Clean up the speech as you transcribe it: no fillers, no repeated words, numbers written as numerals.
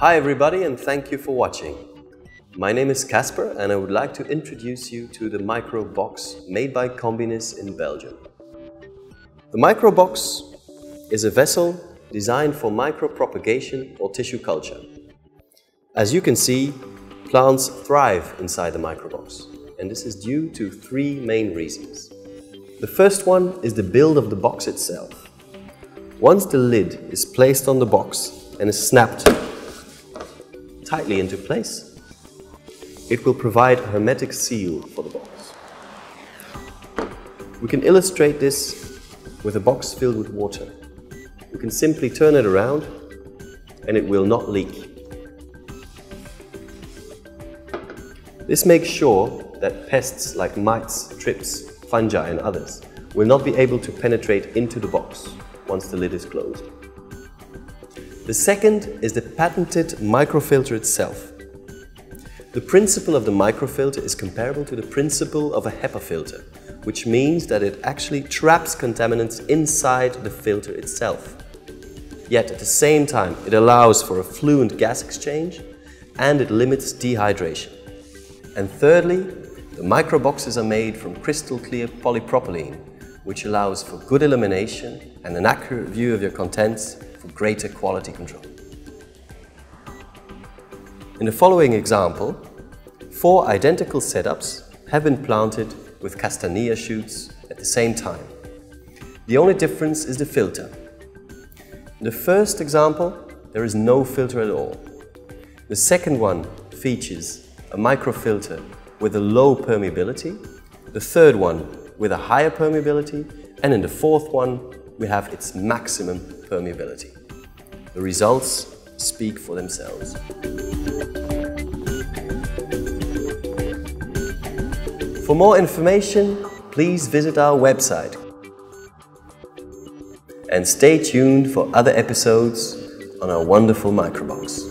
Hi everybody, and thank you for watching. My name is Casper and I would like to introduce you to the Microbox made by Combinis in Belgium. The Microbox is a vessel designed for micropropagation or tissue culture. As you can see, plants thrive inside the Microbox, and this is due to three main reasons. The first one is the build of the box itself. Once the lid is placed on the box and is snapped tightly into place, it will provide a hermetic seal for the box. We can illustrate this with a box filled with water. We can simply turn it around and it will not leak. This makes sure that pests like mites, thrips, fungi and others will not be able to penetrate into the box once the lid is closed. The second is the patented microfilter itself. The principle of the microfilter is comparable to the principle of a HEPA filter, which means that it actually traps contaminants inside the filter itself. Yet at the same time, it allows for a fluent gas exchange and it limits dehydration. And thirdly, the microboxes are made from crystal clear polypropylene, which allows for good illumination and an accurate view of your contents for greater quality control. In the following example, four identical setups have been planted with castania shoots at the same time. The only difference is the filter. In the first example, there is no filter at all. The second one features a microfilter with a low permeability, the third one with a higher permeability, and in the fourth one, we have its maximum permeability. The results speak for themselves. For more information, please visit our website and stay tuned for other episodes on our wonderful Microbox.